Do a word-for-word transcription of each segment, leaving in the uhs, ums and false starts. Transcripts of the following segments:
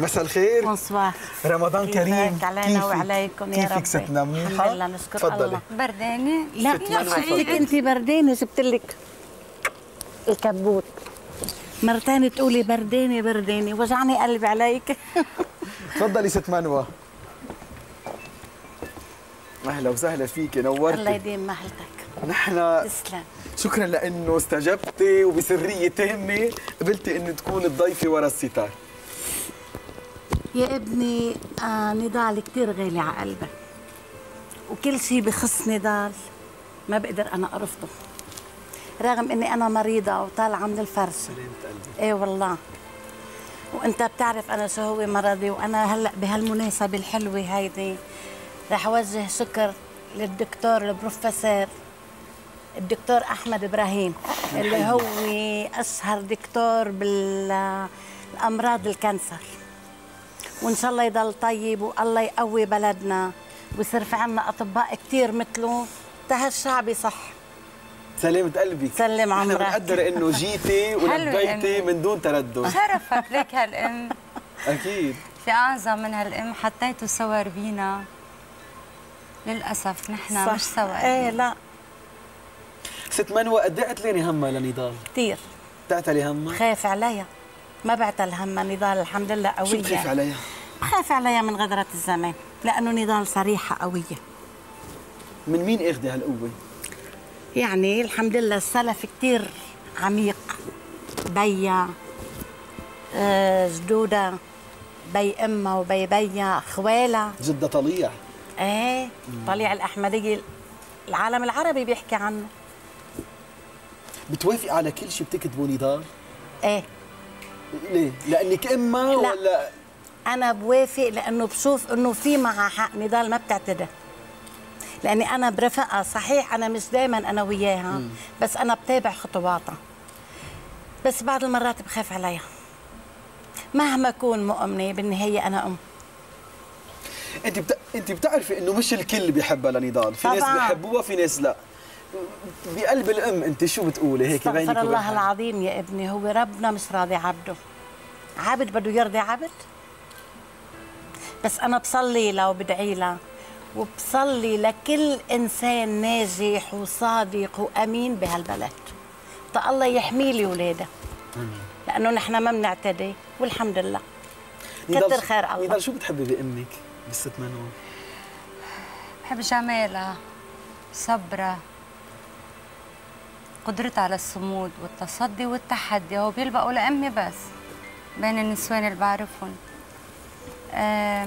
مساء الخير. مصباح رمضان كريم. علينا وعليكم يا رب. كيفك ستنا؟ منيحه الحمد لله نشكر تفضلي. الله بردانه؟ لا شفتك انت بردانه، جبت لك الكبوت. مرتين تقولي بردانه بردانه، وجعني قلبي عليك. تفضلي ست منوى. اهلا وسهلا فيكي، نورتي. الله يديم مهلتك. نحن تسلم. شكرا لانه استجبتي وبسريه تامه قبلتي انه تكون الضيفه ورا الستار. يا ابني آه نضال كثير غالي على قلبي، وكل شيء بخص نضال ما بقدر انا ارفضه، رغم اني انا مريضه وطالعه من الفرج. ايه والله، وانت بتعرف انا شو هو مرضي. وانا هلا بهالمناسبه الحلوه هيدي رح اوجه شكر للدكتور البروفيسور الدكتور احمد ابراهيم، اللي هو اشهر دكتور بالامراض الكانسر، وان شاء الله يضل طيب والله يقوي بلدنا ويصير في عنا اطباء كثير مثله تهالشعب يصح. سلامة قلبك. سلم عمرك. احنا بنقدر انه جيتي ولبيتي من دون تردد. شرفك لك هالام. اكيد. في اعظم من هالام حطيتوا صور بينا. للاسف نحن صح. مش سوا. ايه لا. ست منوى قد ايه قتلاني همها لنضال؟ كثير. بتعتلي همها؟ خايف عليها. ما بعتل همها نضال الحمد لله قوية. شو بتخاف عليها؟ بخاف عليها من غدرة الزمان، لأنه نضال صريحة قوية. من مين اخذي هالقوة؟ يعني الحمد لله السلف كثير عميق. بيا آه جدودة، بي أمها وبي بيا، خوالها. جدة طليع. ايه طليع الأحمدية العالم العربي بيحكي عنه. بتوافق على كل شيء بتكتبه نضال؟ ايه. ليه؟ لأنك أمها لا. ولا أنا بوافق لأنه بشوف إنه في معها حق. نضال ما بتعتدى، لأني أنا برفقها. صحيح أنا مش دايماً أنا وياها مم. بس أنا بتابع خطواتها، بس بعض المرات بخاف عليها مهما أكون مؤمنة. بالنهاية أنا أم. أنت بت... أنت بتعرفي إنه مش الكل بيحبها لنضال، في طبعاً. ناس بيحبوها في ناس لا. بقلب الام انت شو بتقولي هيك بينك؟ استغفر الله العظيم يا ابني، هو ربنا مش راضي عبده. عبد بده يرضي عبد؟ بس انا بصلي لها وبدعي لها، وبصلي لكل انسان ناجح وصادق وامين بهالبلد. تا الله يحمي لي اولادها. امين. لانه نحن ما بنعتدي والحمد لله. كتر خير الله. نضال شو بتحبي بامك بالست منوى؟ بحب جمالها، صبرها، قدرتها على الصمود والتصدي والتحدي. هو بيلبقوا لامي بس بين النسوان اللي بعرفهم.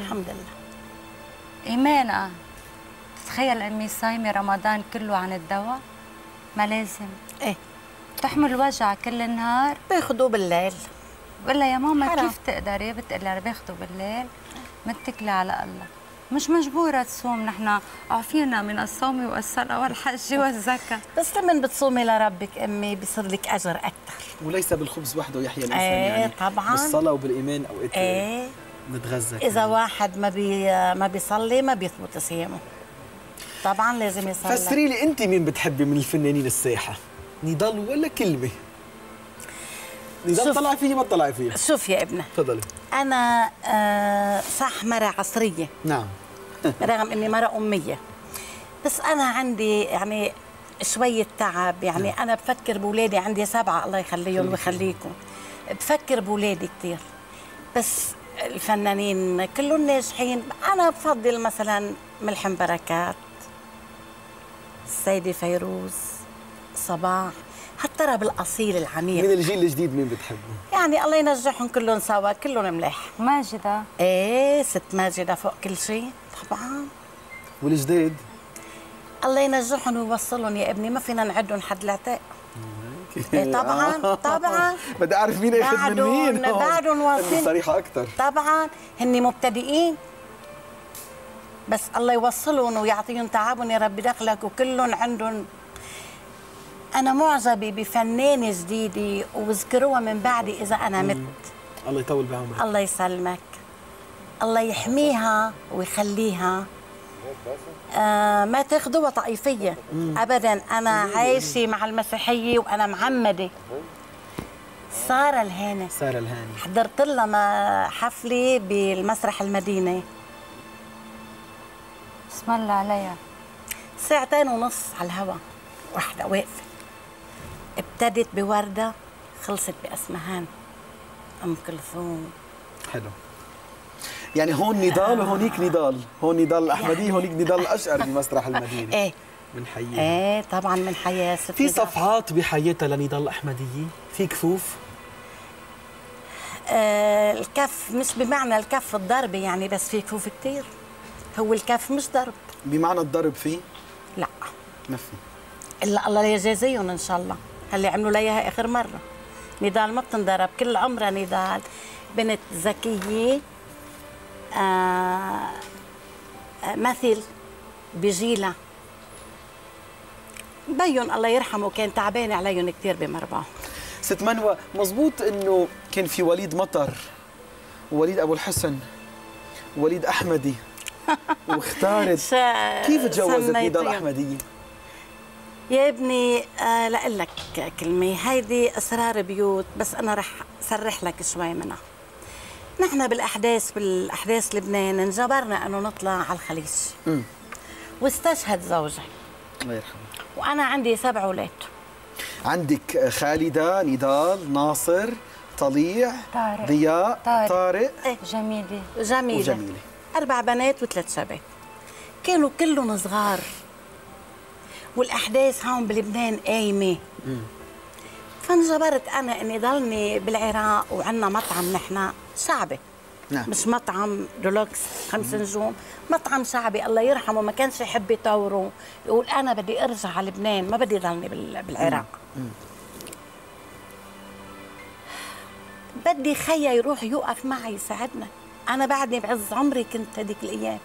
الحمد لله. ايمانها. تتخيل امي صايمه رمضان كله عن الدواء؟ ما لازم. ايه. بتحمل وجع كل النهار. باخده بالليل. بقول لها يا ماما حرام. كيف تقدري؟ بتقول لها باخده بالليل، متكله على الله. مش مجبورة تصوم، نحن عافينا من الصوم والصلاة والحج والزكاة. بس لمن بتصومي لربك أمي بيصير لك أجر أكثر. وليس بالخبز وحده يحيى الإنسان. ايه يعني طبعا. بالصلاة وبالإيمان أوقات ايه نتغذى. إذا يعني. واحد ما بي ما بيصلي ما بيثبت صيامه. طبعا لازم يصلي. فسري لي أنت مين بتحبي من الفنانين الساحة؟ نضال ولا كلمة؟ نضال طلع فيه ما طلع فيه. شوف يا ابني. تفضلي. أنا آه صح مرة عصرية. نعم. رغم إني مرة أمية، بس أنا عندي يعني شوية تعب يعني. نعم. أنا بفكر بولادي، عندي سبعة الله يخليهم ويخليكم. بفكر بولادي كثير، بس الفنانين كلهم ناجحين. أنا بفضل مثلا ملحم بركات، السيدة فيروز، صباح، هالطرب الأصيل العميق. من الجيل الجديد مين بتحبه؟ يعني الله ينجحهم كلهم سوا، كلهم ملاح. ماجدة. ايه ست ماجدة فوق كل شيء طبعا. والجديد؟ الله ينجحهم ويوصلهم يا ابني، ما فينا نعدهم حد العتاق. ايه طبعا طبعا. بدي اعرف مين اخذ من مين. بعدهم واصلين. صريحة أكثر. طبعا هن مبتدئين، بس الله يوصلهم ويعطيهم تعبهم يا رب دخلك، وكلهم عندهم. أنا معجبة بفنانة جديدة وذكروها من بعدي إذا أنا مت. الله يطول بعمرك. الله يسلمك. الله يحميها ويخليها. آه ما تاخذوها طائفية أبداً. أنا عايشة مع المسيحية وأنا معمدة. ساره الهاني. ساره الهاني حضرت لها حفله بالمسرح المدينه، بسم الله عليها، ساعتين ونص على الهوا، وحده واقفه، ابتدت بورده خلصت باسمهان ام كلثوم. حلو، يعني هون نضال وهونيك نضال، هون نضال الأحمدية هونيك نضال الأشقر بمسرح المدينة. ايه بنحييها. ايه طبعا بنحييها. في صفحات بحياتها لنضال الأحمدية، في كفوف؟ آه الكف مش بمعنى الكف الضربة يعني، بس في كفوف كثير. هو الكف مش ضرب، بمعنى الضرب فيه؟ لا ما في، إلا الله يجازيهم إن شاء الله، هاللي عملوا ليها آخر مرة. نضال ما بتنضرب، كل عمرها نضال بنت ذكية، آه مثل بجيلة بيون الله يرحمه كان تعبان عليهم كثير بمربعه. ست منوى، مضبوط انه كان في وليد مطر ووليد ابو الحسن ووليد احمدي واختارت كيف تجوزت نضال الأحمدية؟ يا ابني آه لأقول لك كلمة، هيدي اسرار بيوت، بس انا رح صرح لك شوي منها. نحن بالاحداث بالاحداث لبنان انجبرنا انه نطلع على الخليج. امم واستشهد زوجي الله يرحمه، وانا عندي سبع اولاد. عندك خالده، نضال، ناصر، طليع، طارق، ضياء، طارق, طارق. إيه؟ جميله جميله وجميله، اربع بنات وثلاث شباب، كانوا كلهم صغار، والاحداث هون بلبنان قايمه. امم فانجبرت انا اني ضلني بالعراق، وعندنا مطعم نحن شعبي. نعم. مش مطعم دولوكس خمس نجوم، مطعم شعبي الله يرحمه ما كانش يحب يطوره، يقول انا بدي ارجع على لبنان ما بدي ضلني بالعراق. مم. بدي خيا يروح يوقف معي يساعدنا، انا بعدني بعز عمري كنت هذيك الايام،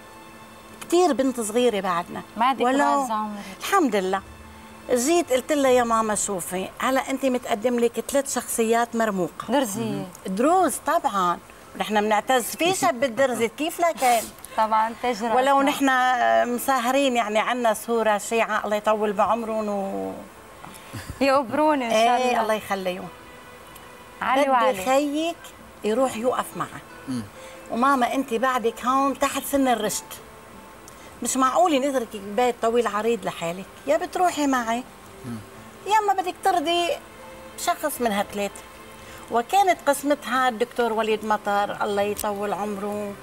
كثير بنت صغيره بعدنا، ما عاد بعز عمري الحمد لله. جيت قلت لها يا ماما شوفي هلا انت متقدم لك ثلاث شخصيات مرموقه درزيه دروز، طبعا نحن بنعتز في شاب الدرزي كيف لا كان طبعا تجربه، ولو نحن مساهرين يعني عندنا صوره شيعه الله يطول بعمرهم و يقبرون ان شاء الله. ايه الله يخليهم، علي وعلي بدي خيك يروح يوقف معك، وماما انت بعدك هون تحت سن الرشد، مش معقول نتركك ببيت طويل عريض لحالك، يا بتروحي معي يا اما بدك ترضي شخص من هالثلاثه. وكانت قسمتها الدكتور وليد مطر الله يطول عمره،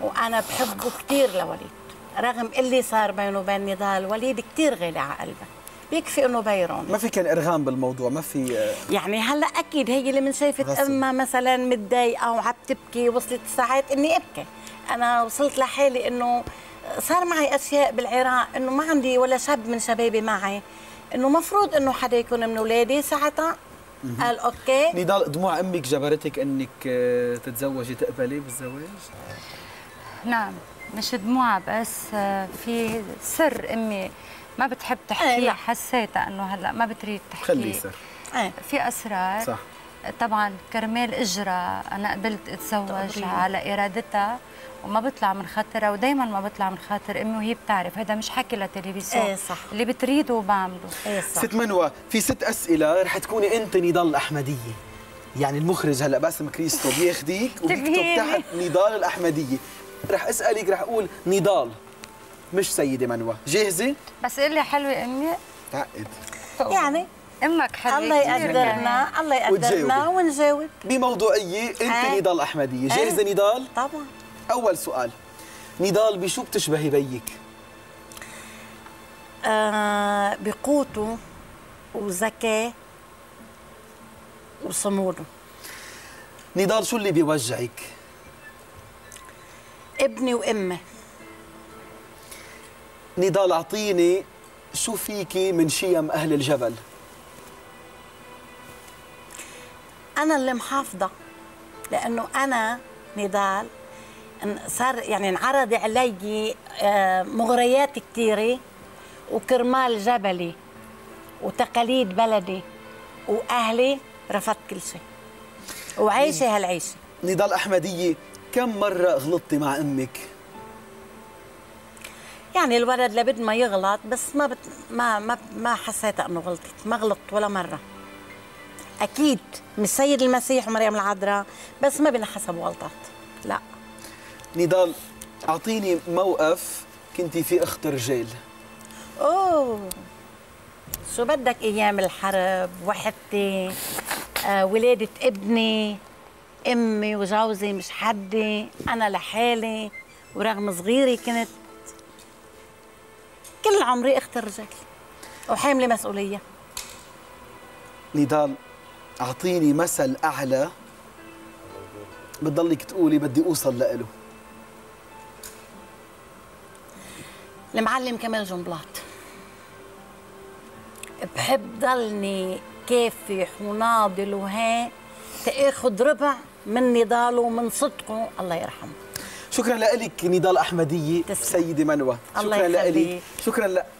وانا بحبه كثير لوليد، رغم اللي صار بينه وبين نضال، وليد كثير غالي على قلبه، بيكفي انه بيرون. ما في كان ارغام بالموضوع، ما في يعني هلا اكيد هي اللي من شافت امها مثلا متضايقه وعم تبكي، وصلت الساعات اني ابكي، انا وصلت لحالي انه صار معي اشياء بالعراق انه ما عندي ولا شاب من شبابي معي، انه مفروض انه حدا يكون من اولادي ساعتها. قال اوكي. نضال، دموع امك جبرتك انك تتزوجي، تقبلي بالزواج؟ نعم، مش دموع بس، في سر امي ما بتحب تحكيه، آه حسيتها انه هلا ما بتريد تحكيه، خلي سر، آه في اسرار صح. طبعا كرمال اجرى انا قبلت اتزوج طبعاً على ارادتها، وما بطلع من خاطرها، ودائما ما بطلع من خاطر امي، وهي بتعرف هذا مش حكي للتلفزيون. ايه صح، اللي بتريده وبعمله. ايه صح. ست منوى، في ست اسئله رح تكوني انت نضال الأحمدية، يعني المخرج هلا باسم كريستو بياخذيك وبيكتب تحت نضال الأحمدية، رح اسالك رح اقول نضال مش سيده منوى، جاهزه؟ بس قول لي حلوه امي؟ تعقد يعني امك حلوه، الله يقدرنا الله يقدرنا ونجاوب بموضوعيه. انت آه. نضال الأحمدية، جاهزه؟ آه. نضال؟ طبعا. أول سؤال، نضال بشو بتشبهي بيك؟ آه بقوته وذكاء وصموده. نضال شو اللي بيوجعك؟ ابني وأمي. نضال أعطيني شو فيكي من شيم أهل الجبل؟ أنا اللي محافظة، لأنه أنا نضال صار يعني انعرض علي مغريات كثيره، وكرمال جبلي وتقاليد بلدي واهلي رفضت كل شيء وعايشه هالعيشه. نضال أحمدية، كم مره غلطتي مع امك؟ يعني الولد لابد ما يغلط، بس ما بت ما ما, ما حسيت انه غلطت، ما غلطت ولا مره. اكيد مش سيد المسيح ومريم العذراء، بس ما بين حسب والطات. لا نضال، اعطيني موقف كنتي فيه اخت رجال. اوه شو بدك، ايام الحرب، وحدتي، آه، ولاده ابني، امي وجوزي مش حدي، انا لحالي، ورغم صغيري كنت كل عمري اخت الرجال وحامله مسؤوليه. نضال اعطيني مثل اعلى بتضلك تقولي بدي اوصل لإله. المعلم كمال جنبلاط. بحب ضلني كافح وناضل وها تاخذ ربع من نضاله ومن صدقه، الله يرحمه. شكرا لك نضال الأحمدية سيدة منوى، شكرا لك، شكرا لك.